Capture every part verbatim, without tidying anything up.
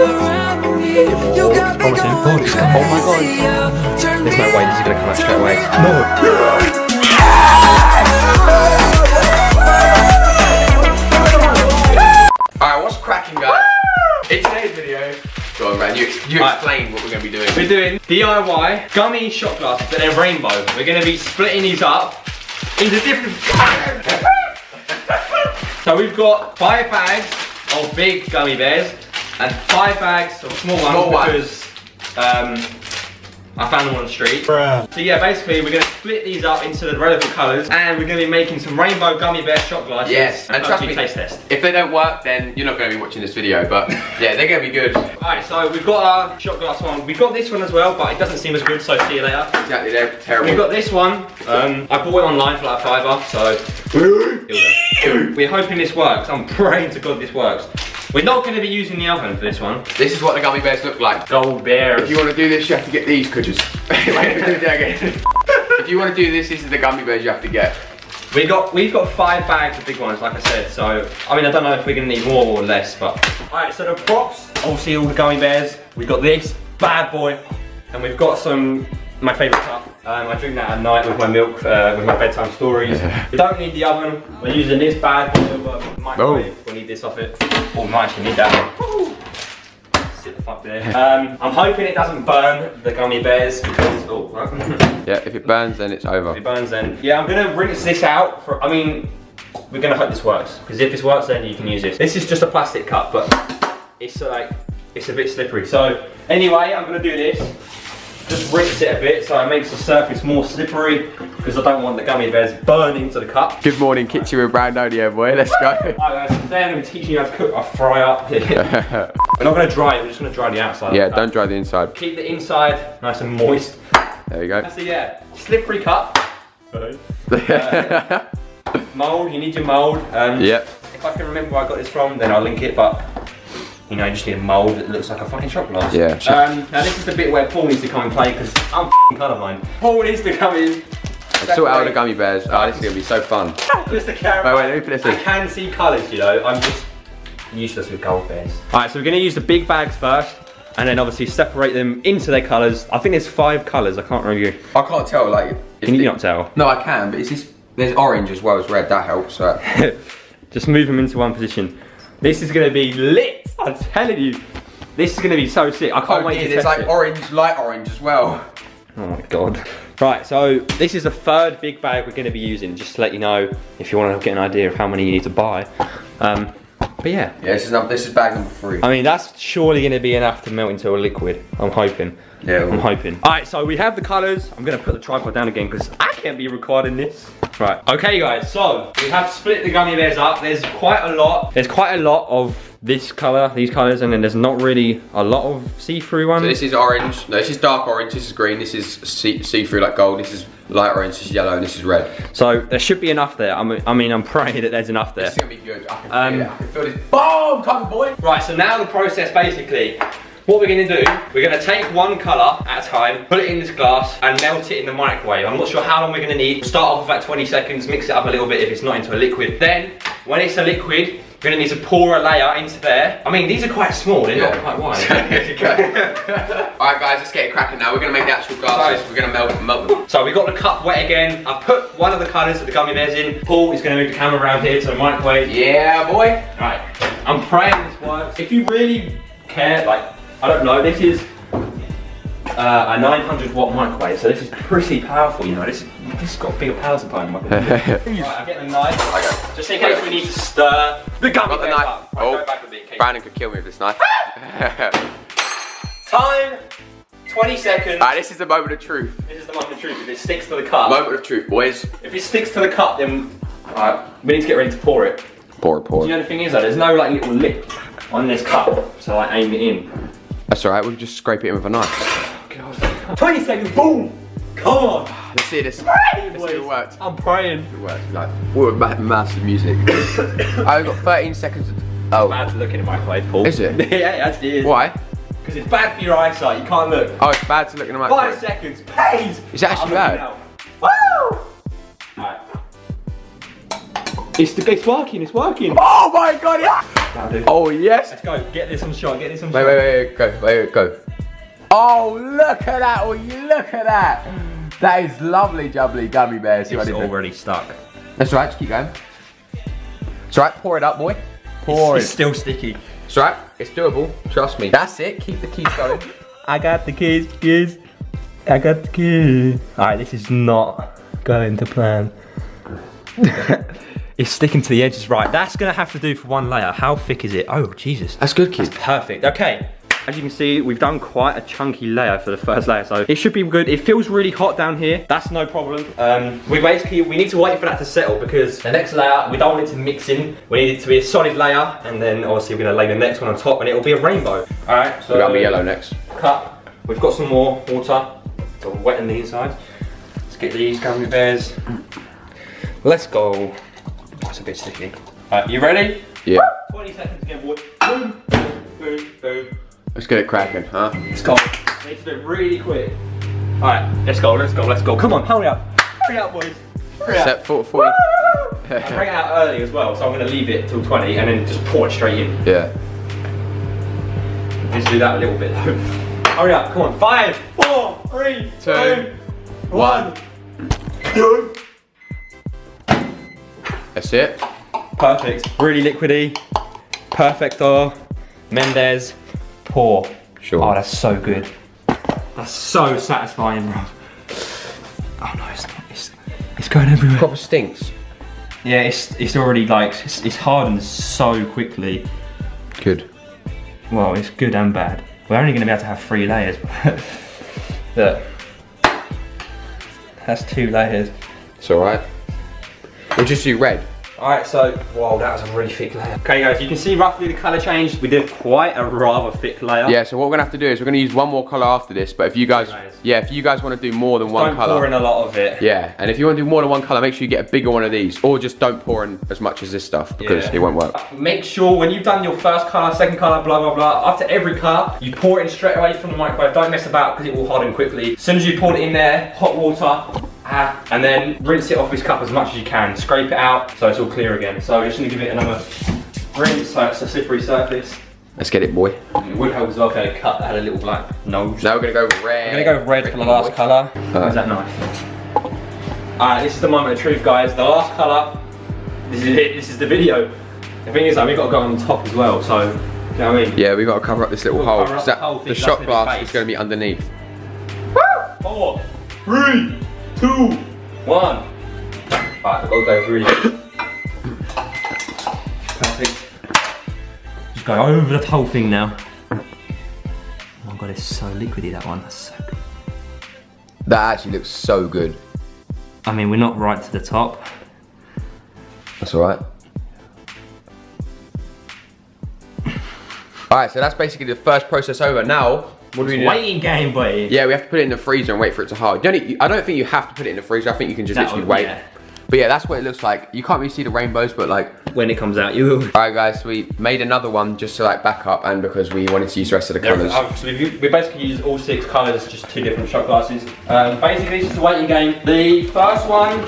around me. You got me going crazy. Oh my god. There's no way this is gonna come out straight away. No. Alright, what's cracking, guys? In today's video, go on, Brandon, you, you explain what we're going to be doing. We're doing D I Y gummy shot glasses, but they're rainbow. We're going to be splitting these up into different... So we've got five bags of big gummy bears and five bags of small ones small because um, I found them on the street. Bruh. So yeah, basically we're going to split these up into the relevant colours and we're going to be making some rainbow gummy bear shot glasses. Yes, and, and trust me, taste test. If they don't work, then you're not going to be watching this video, but yeah, they're going to be good. Alright, so we've got our shot glass one. We've got this one as well, but it doesn't seem as good, so see you later. Exactly, they're terrible. We've got this one. Um, I bought it online for like a fiver, so... We're hoping this works. I'm praying to God this works. We're not going to be using the oven for this one. This is what the gummy bears look like. Gold bears. If you want to do this, you have to get these cudgers. If you want to do this, this is the gummy bears you have to get. We got, we've got five bags of big ones, like I said. So, I mean, I don't know if we're going to need more or less, but... Alright, so the props. Obviously, all the gummy bears. We've got this bad boy. And we've got some... My favourite cup. Um, I drink that at night with my milk, uh, with my bedtime stories. We don't need the oven. We're using this bad boy microwave. Oh. We'll need this off it. Oh, nice. We need that. Woo. Sit the fuck there. Um, I'm hoping it doesn't burn the gummy bears because oh, right? Yeah, if it burns, then it's over. If it burns, then yeah, I'm gonna rinse this out. For I mean, we're gonna hope this works because if this works, then you can use this. This is just a plastic cup, but it's like it's a bit slippery. So anyway, I'm gonna do this. Just rinse it a bit so it makes the surface more slippery because I don't want the gummy bears burning to the cup. Good morning, kitchen with Brandonio, boy. Let's go. Alright guys, today I'm going to be teaching you how to cook a fry up here. We're not going to dry it, we're just going to dry the outside. Yeah, don't dry the inside. Keep the inside nice and moist. There you go. That's a, yeah, slippery cup. uh, mould, you need your mould. Um, yep. If I can remember where I got this from, then I'll link it, but... You know, you just need a mould that looks like a fucking shot glass. Yeah. Um, now this is the bit where Paul needs to come and play because I'm fucking colourblind. Paul needs to come in. Let's sort out the gummy bears. Oh, this is going to be so fun. Just the camera. Wait, wait, let me put this in. I can see colours, you know. I'm just useless with gold bears. Alright, so we're going to use the big bags first and then obviously separate them into their colours. I think there's five colours. I can't remember. I can't tell. Like, Can you the... not tell? No, I can, but it's just, there's orange as well as red. That helps. So. Just move them into one position. This is going to be lit, I'm telling you. This is going to be so sick. I can't oh, wait dear, to test like it. It's like orange, light orange as well. Oh my God. Right, so this is the third big bag we're going to be using, just to let you know if you want to get an idea of how many you need to buy. Um, but yeah. Yeah, this is, this is bag number three. I mean, that's surely going to be enough to melt into a liquid. I'm hoping. Yeah. I'm hoping. All right, so we have the colors. I'm going to put the tripod down again because I can't be recording this. Right, okay guys, so we have split the gummy bears up. There's quite a lot. There's quite a lot of this colour, these colours, and then there's not really a lot of see-through ones. So this is orange, no, this is dark orange, this is green, this is see-through like gold, this is light orange, this is yellow, and this is red. So there should be enough there. I'm, I mean, I'm praying that there's enough there. This is gonna be good, I can um, feel it, I can feel this. Boom, come boy! Right, so now the process basically, what we're gonna do, we're gonna take one color at a time, put it in this glass, and melt it in the microwave. I'm not sure how long we're gonna need. Start off with about twenty seconds, mix it up a little bit if it's not into a liquid. Then, when it's a liquid, we're gonna need to pour a layer into there. I mean, these are quite small, they're yeah. not quite wide. All right guys, let's get it cracking now. We're gonna make the actual glasses, so, we're gonna melt, melt them. So we got the cup wet again. I've put one of the colors that the gummy bears in. Paul is gonna move the camera around here to the microwave. Yeah, boy. All right, I'm praying this works. If you really care, like, I don't know, this is uh, a nine hundred watt microwave, so this is pretty powerful, you know. This, this has got a bigger power supply in my microwave. Right, I'm getting a knife. Okay. Just in case we need to stir the gummy bears up. Right, oh, go back with it, okay. Brandon could kill me with this knife. Time, twenty seconds. Alright, this is the moment of truth. This is the moment of truth. If it sticks to the cup. Moment of truth, boys. If it sticks to the cup, then right, we need to get ready to pour it. Pour it, pour it. You know the thing is though, there's no like little lip on this cup, so I aim it in. That's alright, we'll just scrape it in with a knife. Oh, God. twenty seconds, boom! Come on! Let's see this. Let's see if it worked. I'm praying. It worked. Like, what a massive music. I've got thirteen seconds. Oh. It's bad to look in a microwave, Paul. Is it? Yeah, it actually is. Why? Because it's bad for your eyesight, you can't look. Oh, it's bad to look in a microwave. Five seconds, please! Is that actually bad? Woo! Alright. It's, it's working, it's working. Oh my God! Yeah. That'll do. Oh, yes. Let's go. Get this on shot. Get this on wait, shot. Wait, wait, wait. Go. Wait, wait, go. Oh, look at that. Oh, look at that. That is lovely, jubbly gummy bears. It's already stuck. That's right. Just keep going. It's right. Pour it up, boy. Pour it's, it. It's still sticky. It's right. It's doable. Trust me. That's it. Keep the keys going. I got the keys, keys. I got the keys. All right, this is not going to plan. It's sticking to the edges, right? That's gonna have to do for one layer. How thick is it? Oh Jesus, that's good, kid. That's perfect. Okay, as you can see, we've done quite a chunky layer for the first layer, so it should be good. It feels really hot down here. That's no problem. Um, we basically we need to wait for that to settle because the next layer we don't want it to mix in. We need it to be a solid layer, and then obviously we're gonna lay the next one on top, and it will be a rainbow. All right, so that'll be yellow next. Cup. We've got some more water to wetten the inside. Let's get these gummy bears. Let's go. That's a bit sticky. Alright, you ready? Yeah. twenty seconds again, boy. Boom, boom, boom. Let's get it cracking, huh? Let's go. We need to do it really quick. Alright, let's go, let's go, let's go. Come on, hurry up. Hurry up, boys. Hurry up. Step forty. I bring it out early as well, so I'm going to leave it till twenty and then just pour it straight in. Yeah. Let's do that a little bit though. Hurry up, come on. Five, four, three, two, two one. Two. That's it. Perfect. Really liquidy. Perfecto. Mendez. Pour. Sure. Oh, that's so good. That's so satisfying, bro. Oh no, it's not. It's, it's going everywhere. It proper stinks. Yeah, it's it's already like it's, it's hardened so quickly. Good. Well, it's good and bad. We're only going to be able to have three layers. Look, that's two layers. It's all right. We'll just do red. Alright, so, wow, that was a really thick layer. Okay guys, you can see roughly the colour change. We did quite a rather thick layer. Yeah, so what we're gonna have to do is we're gonna use one more colour after this, but if you guys, yeah, if you guys wanna do more than just one colour. Don't pour in a lot of it. Yeah, and if you wanna do more than one colour, make sure you get a bigger one of these, or just don't pour in as much as this stuff, because yeah. It won't work. Make sure when you've done your first colour, second colour, blah, blah, blah, after every colour, you pour it in straight away from the microwave. Don't mess about, because it will harden quickly. As soon as you pour it in there, hot water, Ah, and then rinse it off this cup as much as you can. Scrape it out so it's all clear again. So we're just gonna give it another rinse so it's a slippery surface. Let's get it, boy. It would help as well if I had a cup that had a little black nose. Now we're gonna go red. We're gonna go red, red for the last colour. Where's that knife? Alright, this is the moment of truth, guys. The last colour, this is it, this is the video. The thing is though, we've got to go on top as well, so, you know what I mean? Yeah, we've got to cover up this little hole. That, whole the shot glass is gonna be underneath. Woo! Four, three, two, one. Alright, I've got to go really good. Perfect. Just go over the whole thing now. Oh my god, it's so liquidy, that one. That's so good. That actually looks so good. I mean, we're not right to the top. That's alright. Alright, so that's basically the first process over. Now, What do we waiting game, buddy. Yeah, we have to put it in the freezer and wait for it to harden. Don't it, I don't think you have to put it in the freezer. I think you can just that literally would, wait. Yeah. But yeah, that's what it looks like. You can't really see the rainbows, but like when it comes out, you will. All right, guys, so we made another one just to like back up, and because we wanted to use the rest of the colours. Yeah, so we, we basically used all six colours, just two different shot glasses. Um, basically, it's just a waiting game. The first one.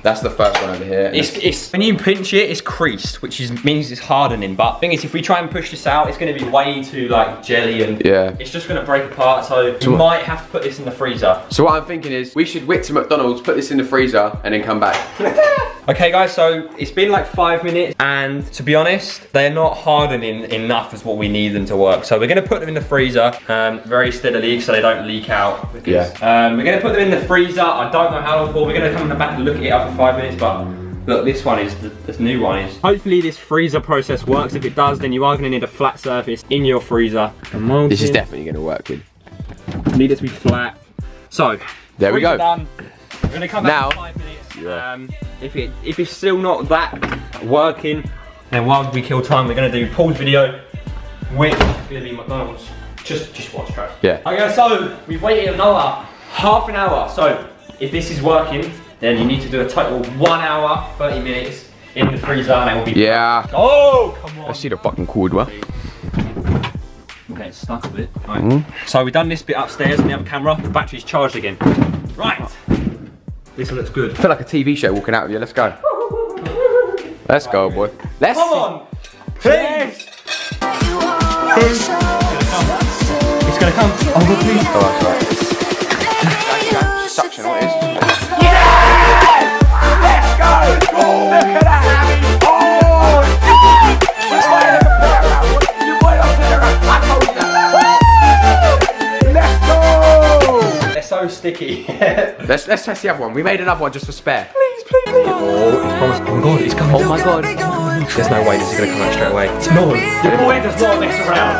That's the first one over here. It's, it's, when you pinch it, it's creased, which is, means it's hardening. But the thing is, if we try and push this out, it's going to be way too like jelly and yeah. It's just going to break apart. So we so might have to put this in the freezer. So what I'm thinking is we should whip to McDonald's, put this in the freezer and then come back. Okay guys, so it's been like five minutes and to be honest, they're not hardening enough as what we need them to work. So we're going to put them in the freezer um, very steadily so they don't leak out. Because, yeah. Um, we're going to put them in the freezer. I don't know how long for. We're going to come in the back and look at it up five minutes, but look, this one is the, this new one is hopefully this freezer process works. If it does, then you are going to need a flat surface in your freezer. This is definitely going to work good. Need it to be flat, so there we go. Done. We're going to come back now in five minutes. Yeah. um if it if it's still not that working, then while we kill time, we're going to do Paul's video, which is going to be McDonald's. Just just watch, bro. Yeah, okay, so we've waited another half an hour, so if this is working, then you need to do a total of one hour, thirty minutes in the freezer and it will be- Yeah. Perfect. Oh, come on. I see the fucking cord, man. Okay, it's stuck a bit. Right. Mm. So we've done this bit upstairs on the other camera. The battery's charged again. Right. This looks good. I feel like a T V show walking out of you. Let's go. Let's right, go, boy. Let's- Come on. Please. Please. Oh, the police! Oh, that's right. That's, that's suction, what is it? Yeah! Let's go! Oh. Look at that, Harry! Oh! You might have a player out! You might have a player out! Let's go! They're so sticky. let's, let's test the other one. We made another one just for spare. Please, please, please! Oh, it's promised. Oh my god, it's coming. Oh my god. There's no way this is going to come out straight away. No! The boy does not mess around.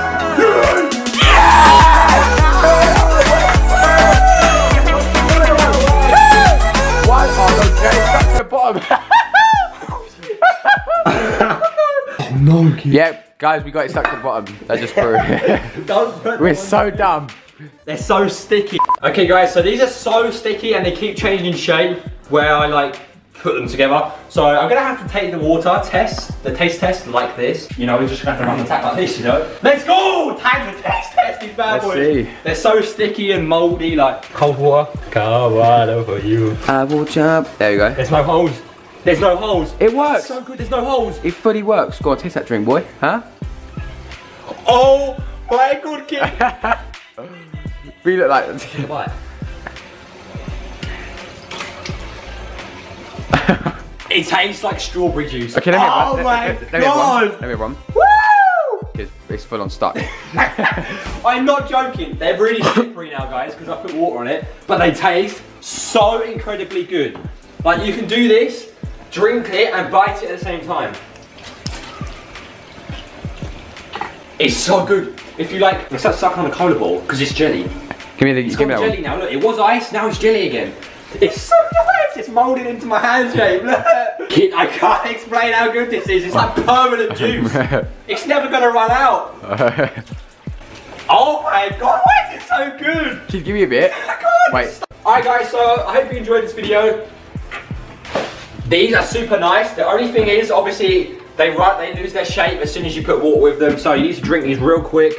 Oh no, kids. Yep, guys, we got it stuck to the bottom. That just broke. Don't put We're so dumb. They're so sticky. Okay, guys, so these are so sticky and they keep changing shape where I like put them together. So I'm gonna have to take the water test, the taste test, like this. You know, we're just gonna have to run the tap like this, you know. Let's go! Time to test, test these bad boys. Let's see. They're so sticky and moldy, like cold water. Cold water for you. I will jump. There you go. There's no holes. There's no holes. It works. It's so good, there's no holes. It fully works. Go on, taste that drink, boy. Huh? Oh my god, kid. We look like that. Goodbye. It tastes like strawberry juice. Okay, let me have one. Oh my god. Let me have one. Woo! It's, it's full on stuck. I'm not joking. They're really slippery now, guys, because I put water on it. But they taste so incredibly good. Like, you can do this, drink it, and bite it at the same time. It's so good. If you like, it's like sucking on a cola ball, because it's jelly. Give me the it's give me that jelly one. Now. Look, it was ice, now it's jelly again. It's so nice. It's moulded into my hand shape. Look. Kid, I can't explain how good this is. It's like permanent juice. It's never gonna run out. Oh my god, why is it so good? Kid, give me a bit. Oh my god. Alright guys, so I hope you enjoyed this video. These are super nice. The only thing is, obviously, they run, they lose their shape as soon as you put water with them. So you need to drink these real quick.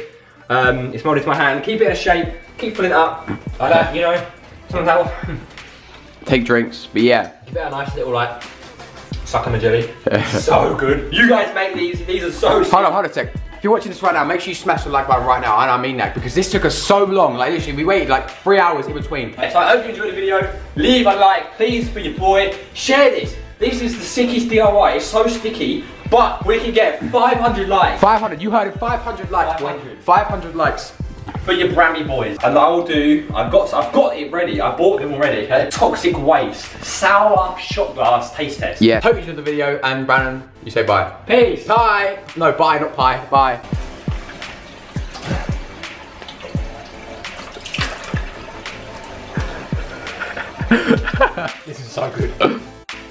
Um, it's moulded to my hand. Keep it in a shape. Keep filling it up. Like that, you know. Sometimes take drinks, but yeah. Give it a nice little like suck on the jelly. So good. You guys make these. These are so. Hold on, hold on a sec. If you're watching this right now, make sure you smash the like button right now, and I mean that, because this took us so long, like literally we waited like three hours in between. So I hope you enjoyed the video, leave a like, please, for your boy, share this. This is the sickest D I Y, it's so sticky, but we can get five hundred likes. five hundred, you heard it, five hundred likes, five hundred. Boy. five hundred likes. For your Brammy boys, and I will do. I've got, I've got it ready. I bought them already. Okay? Toxic waste, sour shot glass taste test. Yeah. Hope you enjoyed the video. And Brandon, you say bye. Peace. Bye. No, bye, not pie. Bye. This is so good.